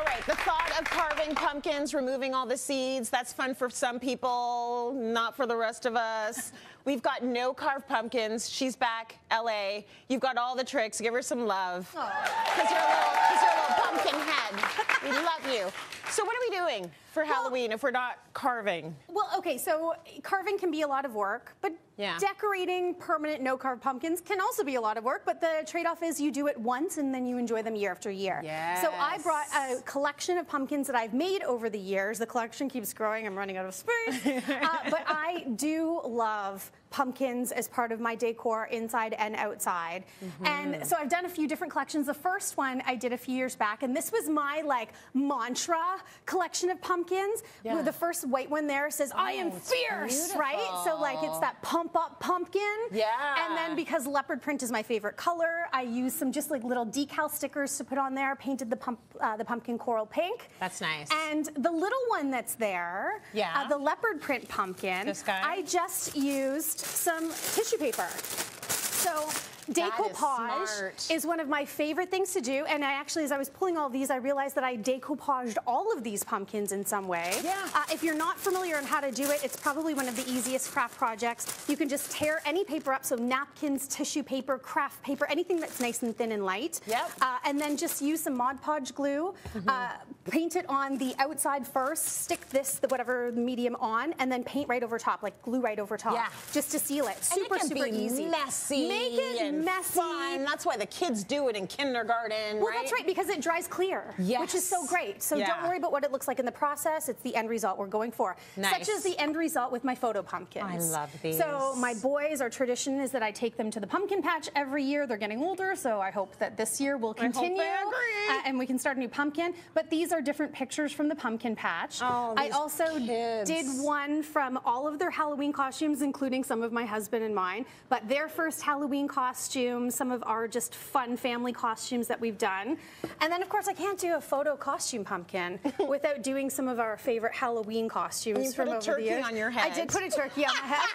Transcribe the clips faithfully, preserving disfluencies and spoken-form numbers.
All right, the thought of carving pumpkins, removing all the seeds, that's fun for some people, not for the rest of us. We've got No Carved Pumpkins. She's back, L A. You've got all the tricks. Give her some love. Because you're, you're a little pumpkin head. We love you. So what are we doing for Halloween well, if we're not carving? Well, okay, so carving can be a lot of work, but yeah. decorating permanent no-carved pumpkins can also be a lot of work, but the trade-off is you do it once and then you enjoy them year after year. Yes. So I brought a collection of pumpkins that I've made over the years. The collection keeps growing. I'm running out of space. uh, but I do love pumpkins as part of my decor inside and outside. Mm-hmm. And so I've done a few different collections. The first one I did a few years back, and this was my like mantra collection of pumpkins. Yeah. The first white one there says, oh, I am fierce, beautiful. Right? So like it's that pump up pumpkin. Yeah. And then because leopard print is my favorite color, I used some just like little decal stickers to put on there, painted the, pump, uh, the pumpkin coral pink. That's nice. And the little one that's there, yeah. uh, the leopard print pumpkin, this guy? I just used some tissue paper. So decoupage is, is one of my favorite things to do, and I actually, as I was pulling all these, I realized that I decoupaged all of these pumpkins in some way. Yeah. Uh, if you're not familiar on how to do it, it's probably one of the easiest craft projects. You can just tear any paper up, so napkins, tissue paper, craft paper, anything that's nice and thin and light. Yep. Uh, and then just use some Mod Podge glue, mm-hmm. uh, paint it on the outside first, stick this, the whatever medium on, and then paint right over top, like glue right over top, yeah. just to seal it. Super, and it can super be easy. Messy. Make it and messy. Fun. That's why the kids do it in kindergarten, well, right? That's right, because it dries clear, yes. which is so great. So yeah. don't worry about what it looks like in the process. It's the end result we're going for. Nice. Such as the end result with my photo pumpkins. I love these. So my boys, our tradition is that I take them to the pumpkin patch every year. They're getting older, so I hope that this year will continue. I hope they agree. Uh, and we can start a new pumpkin. But these are different pictures from the pumpkin patch. Oh, these I also kids. did one from all of their Halloween costumes, including some of my husband and mine. But their first Halloween costume, Costumes, some of our just fun family costumes that we've done. And then, of course, I can't do a photo costume pumpkin without doing some of our favorite Halloween costumes and you from put a over turkey the years. on your head. I did put a turkey on my head.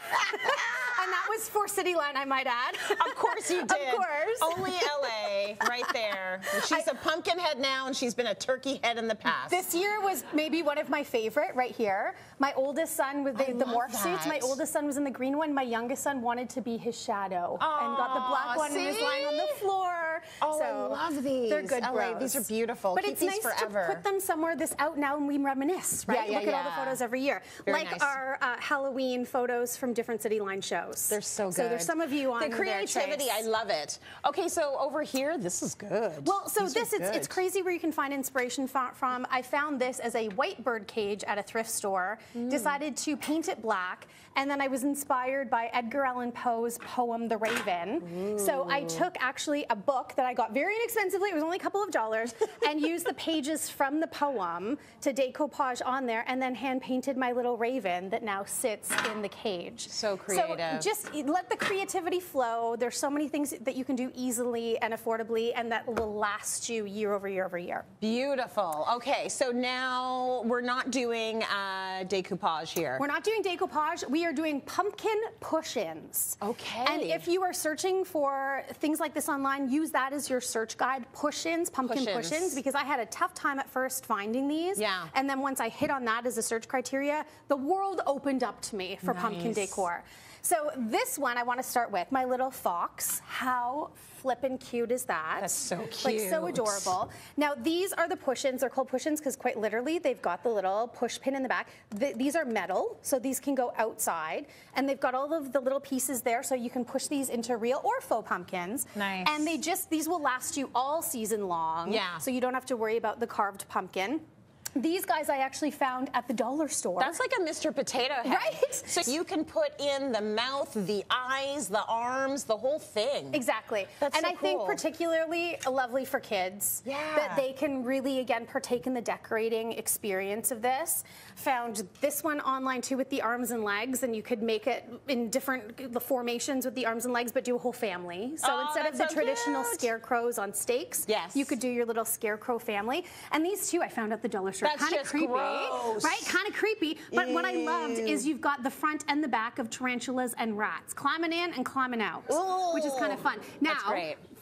And that was for City Line, I might add. Of course you did. Of course. Only L A right there. She's I, a pumpkin head now, and she's been a turkey head in the past. This year was maybe one of my favorite right here. My oldest son with the, the morph that. suits. My oldest son was in the green one. My youngest son wanted to be his shadow Aww, and got the black Black one is lying on the floor. Oh, so I love these. They're good, L A. These are beautiful. But Keep it's these nice forever. to put them somewhere. This out now, and we reminisce, right? Yeah, yeah, Look yeah. at all the photos every year, Very like nice. our uh, Halloween photos from different City Line shows. They're so good. So there's some of you on the creativity. There, I love it. Okay, so over here, this is good. Well, so these this it's, it's crazy where you can find inspiration from. I found this as a white bird cage at a thrift store. Mm. Decided to paint it black, and then I was inspired by Edgar Allan Poe's poem The Raven. Ooh. So I took actually a book that I got very inexpensively, it was only a couple of dollars, and used the pages from the poem to decoupage on there, and then hand painted my little raven that now sits in the cage. So creative. So just let the creativity flow. There's so many things that you can do easily and affordably, and that will last you year over year over year. Beautiful. Okay, so now we're not doing uh, decoupage here. We're not doing decoupage. We are doing pumpkin push-ins. Okay. And if you are searching for For things like this online, use that as your search guide. Push-ins, pumpkin push-ins, push-ins, because I had a tough time at first finding these. Yeah. And then once I hit on that as a search criteria, the world opened up to me for nice. pumpkin decor. So this one I want to start with, my little fox. How flippin' cute is that? That's so cute. Like, so adorable. Now, these are the push-ins. They're called push-ins because quite literally they've got the little push pin in the back. The, these are metal, so these can go outside. And they've got all of the little pieces there, so you can push these into real or faux pumpkins. Nice. And they just, these will last you all season long. Yeah. So you don't have to worry about the carved pumpkin. These guys I actually found at the dollar store. That's like a Mister Potato Head. Right? So you can put in the mouth, the eyes, the arms, the whole thing. Exactly. That's and so I cool. think particularly lovely for kids. Yeah. That they can really, again, partake in the decorating experience of this. Found this one online, too, with the arms and legs, and you could make it in different the formations with the arms and legs, but do a whole family. So oh, instead of the so traditional cute. scarecrows on stakes, yes. you could do your little scarecrow family. And these, too, I found at the dollar store. That's kind of creepy, gross. right? Kind of creepy. But Ew. what I loved is you've got the front and the back of tarantulas and rats climbing in and climbing out, Ooh. which is kind of fun. Now,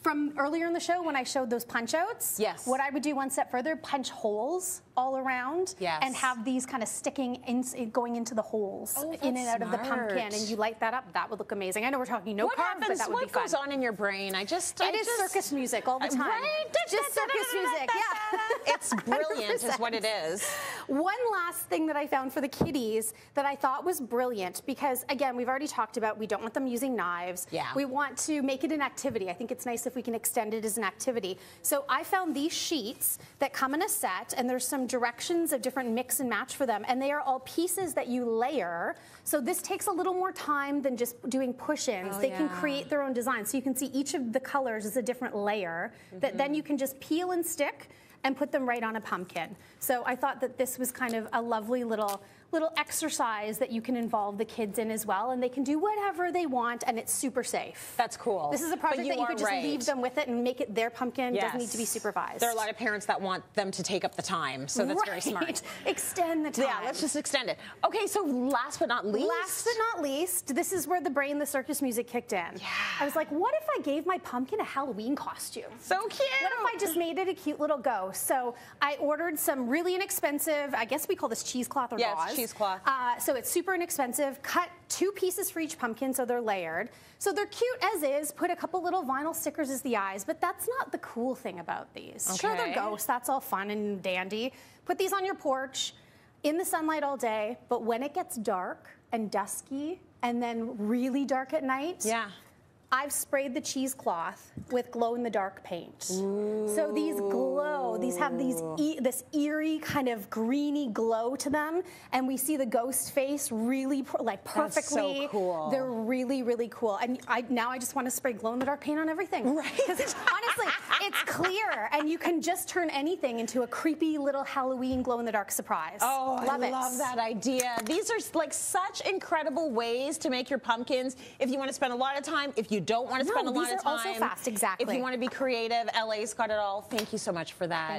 from earlier in the show when I showed those punch outs, yes. what I would do one step further, punch holes all around yes. and have these kind of sticking in, going into the holes oh, in and out smart. of the pumpkin, and you light that up. That would look amazing. I know we're talking no what carbs, happens, but that would what be fun. What goes on in your brain? I just, it I is just, circus music all the time. Right? Just circus music, yeah. It's brilliant is what it is. One last thing that I found for the kiddies that I thought was brilliant, because again, we've already talked about we don't want them using knives. Yeah. We want to make it an activity. I think it's nice if we can extend it as an activity. So I found these sheets that come in a set, and there's some directions of different mix and match for them, and they are all pieces that you layer. So this takes a little more time than just doing push-ins. Oh, they yeah. can create their own design. So you can see each of the colors is a different layer mm-hmm. that then you can just peel and stick and put them right on a pumpkin. So I thought that this was kind of a lovely little little exercise that you can involve the kids in as well, and they can do whatever they want, and it's super safe. That's cool. This is a project that you could just right. leave them with it and make it their pumpkin. Yes. Doesn't need to be supervised. There are a lot of parents that want them to take up the time, so that's right. very smart. Extend the time. Yeah, let's just extend it. Okay, so last but not least. Last but not least, this is where the brain, the circus music kicked in. Yeah. I was like, what if I gave my pumpkin a Halloween costume? So cute. What if I just made it a cute little ghost? So I ordered some really inexpensive, I guess we call this cheesecloth or gauze. Yes. Cheesecloth. Uh, so it's super inexpensive. Cut two pieces for each pumpkin, so they're layered. So they're cute as is. Put a couple little vinyl stickers as the eyes, but that's not the cool thing about these. Okay. Sure, they're ghosts. That's all fun and dandy. Put these on your porch, in the sunlight all day, but when it gets dark and dusky, and then really dark at night, yeah. I've sprayed the cheesecloth with glow-in-the-dark paint. Ooh. So these glow, these have these e this eerie kind of greeny glow to them, and we see the ghost face really like perfectly. That's so cool. They're really, really cool. And I, now I just want to spray glow-in-the-dark paint on everything. Right. Honestly, it's clear, and you can just turn anything into a creepy little Halloween glow-in-the-dark surprise. Oh, love I it. love that idea. These are like such incredible ways to make your pumpkins. If you want to spend a lot of time, if you don't want to spend no, a lot of time. These are also fast, exactly. If you want to be creative, L A's got it all. Thank you so much for that.